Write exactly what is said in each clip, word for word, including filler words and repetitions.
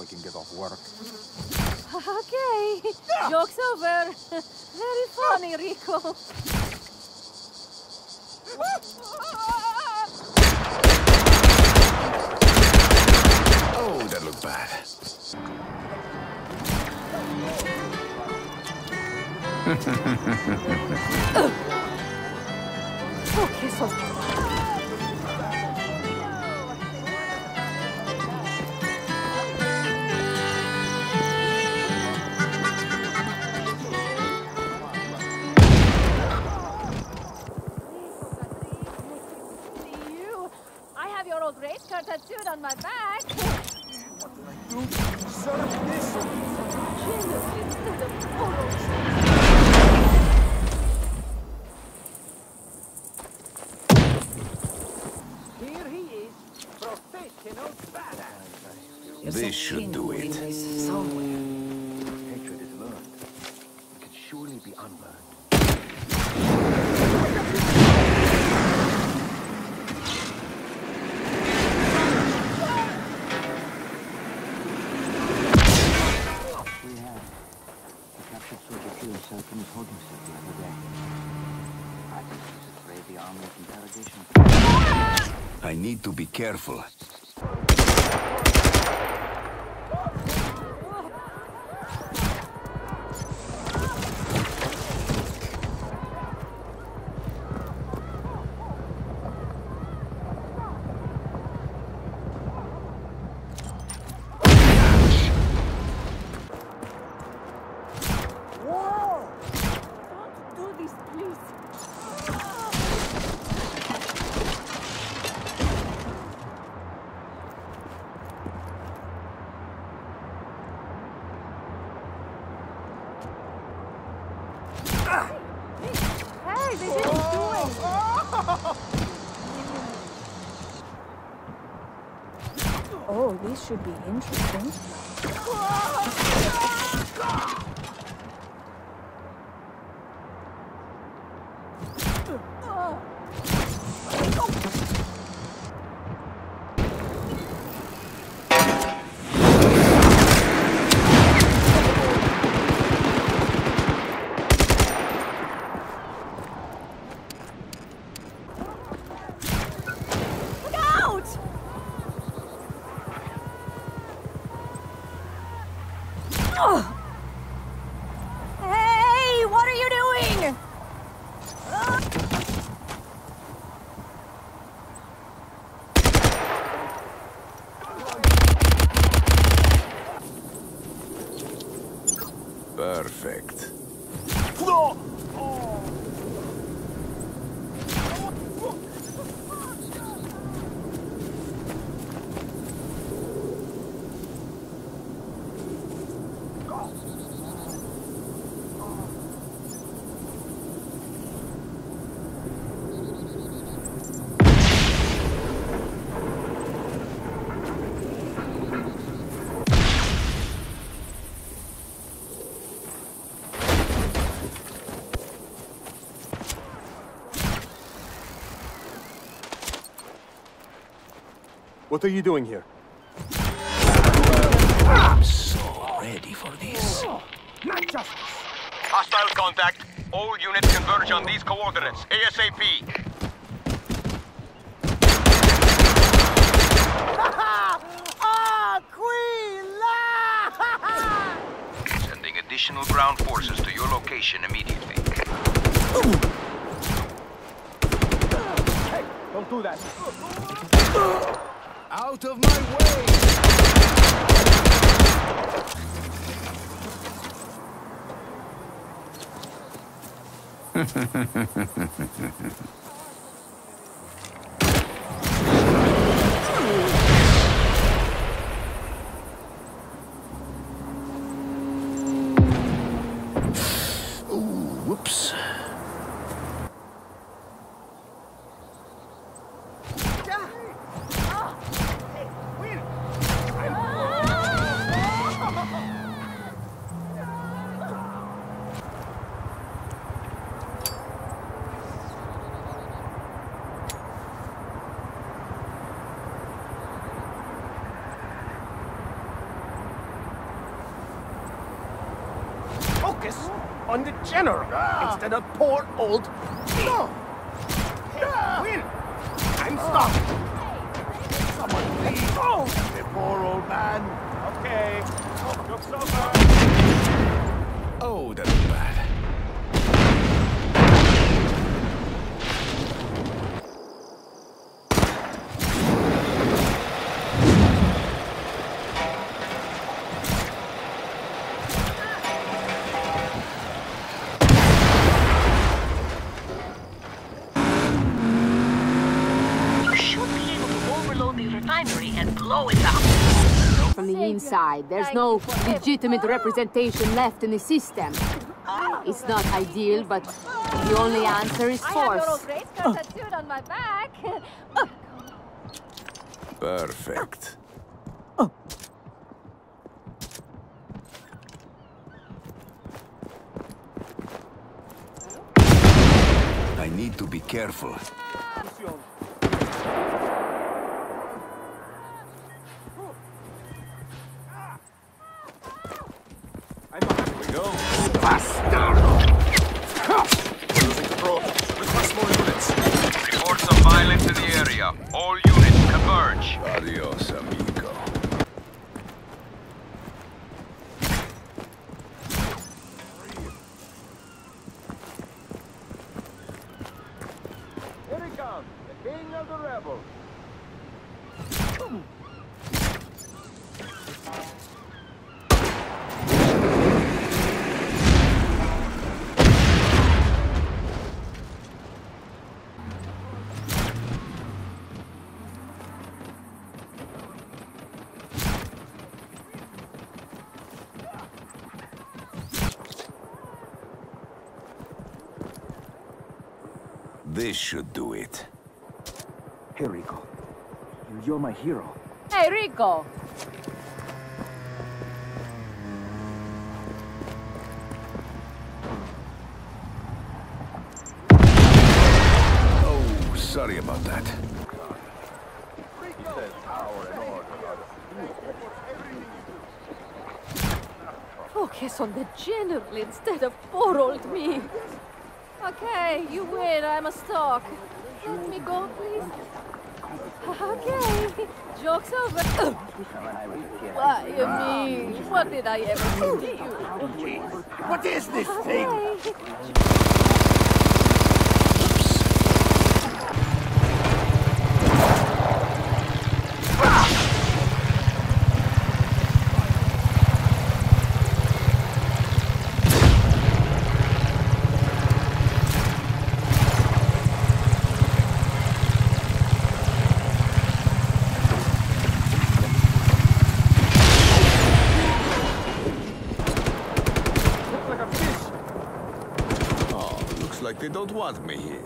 We can get off work. Okay, yeah. Joke's over. Very funny, Rico. Oh, that looked bad. Okay, so. Your old race car tattooed on my back. What did I do? Serve this. Here he is, professional badass. They should do it. Somewhere. Hatred is learned. It can surely be unlearned. He was holding himself the other day. I think he's afraid the army of interrogation. I need to be careful. Hey, they didn't oh. do it! Oh. Oh, these should be interesting. Oh. Hey, what are you doing? Perfect. No! Oh. What are you doing here? I'm so ready for this. Not just hostile contact. All units converge on these coordinates. ASAP. Ah, Queen! Sending additional ground forces to your location immediately. Hey, don't do that. Out of my way! Ooh, whoops. focus on the general instead of poor old no. Win! I'm stopped. Someone please go! The poor old man. Okay. Looks over. Oh, that's bad. From the inside, there's no legitimate representation left in the system. It's not ideal, but the only answer is force. I have little tattooed on my back. Perfect. Oh. I need to be careful. Go. Bastard! Losing control. Request more units. Reports of violence in the area. All units converge. Adios, amigo. Here he comes, the king of the rebels. This should do it. Hey, Rico. You're my hero. Hey, Rico! Oh, sorry about that. Rico! Focus on the general instead of poor old me. Okay, you win. I'm a stalk. Let me go, please. Okay, joke's over. Why, you mean? What did I ever do to you? What is this thing? They don't want me here.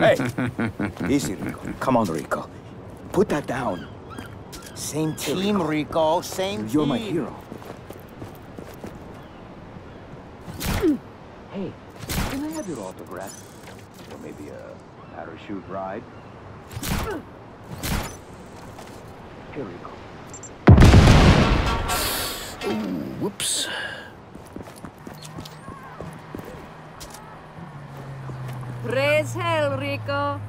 Hey! Easy, Rico. Come on, Rico. Put that down. Same team, Rico. Same team. You're my hero. Hey, can I have your autograph? Or maybe a parachute ride? Here we go. Ooh, whoops. Raise hell, Rico.